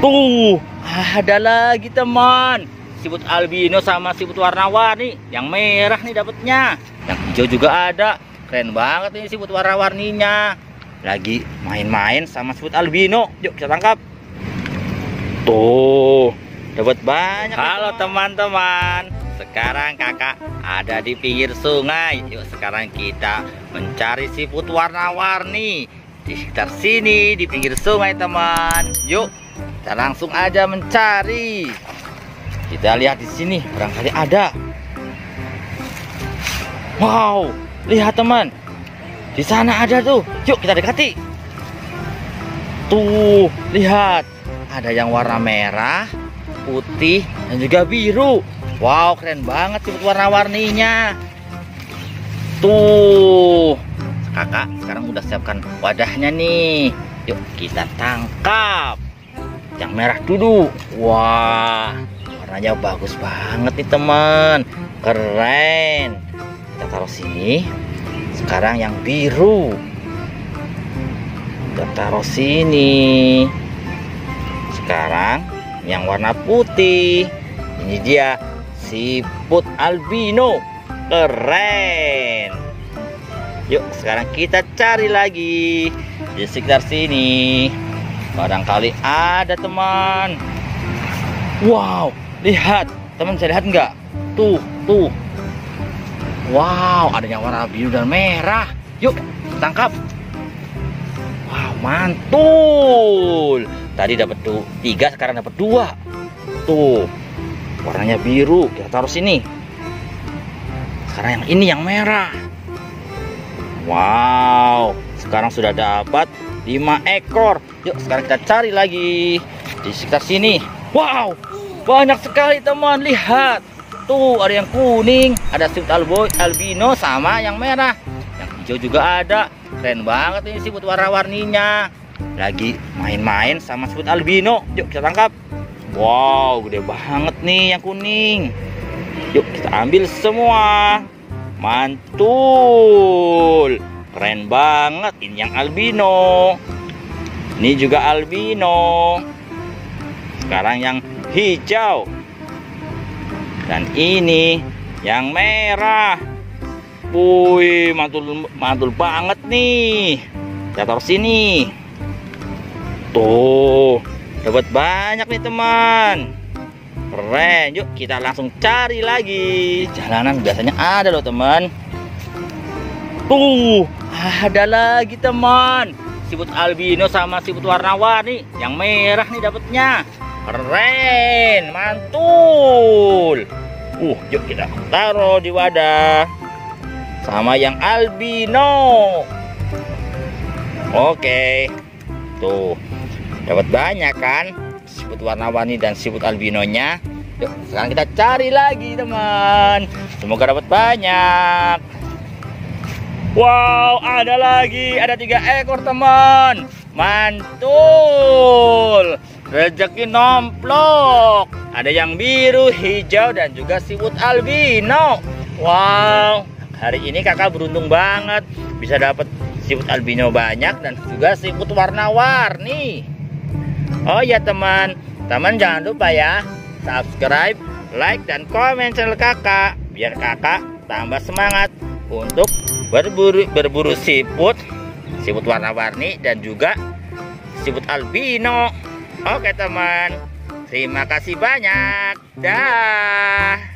Tuh, ada lagi teman. Siput albino sama siput warna-warni. Yang merah nih dapatnya. Yang hijau juga ada. Keren banget nih siput warna-warninya. Lagi main-main sama siput albino. Yuk kita tangkap. Tuh, dapat banyak. Halo teman-teman. Sekarang kakak ada di pinggir sungai. Yuk sekarang kita mencari siput warna-warni di sekitar sini, di pinggir sungai teman. Yuk kita langsung aja mencari. Kita lihat di sini barangkali ada. Wow, lihat teman, di sana ada tuh. Yuk kita dekati. Tuh, lihat, ada yang warna merah, putih, dan juga biru. Wow, keren banget siput warna-warninya. Tuh, kakak sekarang udah siapkan wadahnya nih. Yuk kita tangkap yang merah dulu. Wah, warnanya bagus banget nih teman. Keren. Kita taruh sini. Sekarang yang biru kita taruh sini. Sekarang yang warna putih. Ini dia siput albino. Keren. Yuk sekarang kita cari lagi di sekitar sini. Barangkali ada teman. Wow, lihat teman, bisa lihat nggak? Tuh, tuh. Wow, ada yang warna biru dan merah. Yuk tangkap. Wow, mantul. Tadi dapat 3, sekarang dapat 2. Tuh, warnanya biru, kita taruh sini. Sekarang yang ini yang merah. Wow, sekarang sudah dapat 5 ekor. Yuk sekarang kita cari lagi di sekitar sini. Wow, banyak sekali teman, lihat. Tuh, ada yang kuning, ada siput albino sama yang merah. Yang hijau juga ada. Keren banget ini siput warna-warninya. Lagi main-main sama siput albino. Yuk kita tangkap. Wow, gede banget nih yang kuning. Yuk kita ambil semua. Mantul. Keren banget. Ini yang albino. Ini juga albino. Sekarang yang hijau. Dan ini yang merah. Wih, mantul, mantul banget nih. Kita taruh sini. Tuh, dapat banyak nih teman. Keren. Yuk kita langsung cari lagi. Jalanan biasanya ada loh teman. Tuh, ada lagi teman. Siput albino sama siput warna-warni. Yang merah nih dapatnya. Keren. Mantul. Yuk kita taruh di wadah. Sama yang albino. Oke. Tuh, dapat banyak kan siput warna-warni dan siput albinonya. Yuk sekarang kita cari lagi teman. Semoga dapat banyak. Wow, ada lagi. Ada 3 ekor teman. Mantul. Rezeki nomplok. Ada yang biru, hijau, dan juga siput albino. Wow, hari ini kakak beruntung banget bisa dapat siput albino banyak dan juga siput warna-warni. Oh ya teman, teman jangan lupa ya subscribe, like, dan komen channel kakak biar kakak tambah semangat untuk berburu siput warna-warni dan juga siput albino. Oke teman, terima kasih banyak. Dah.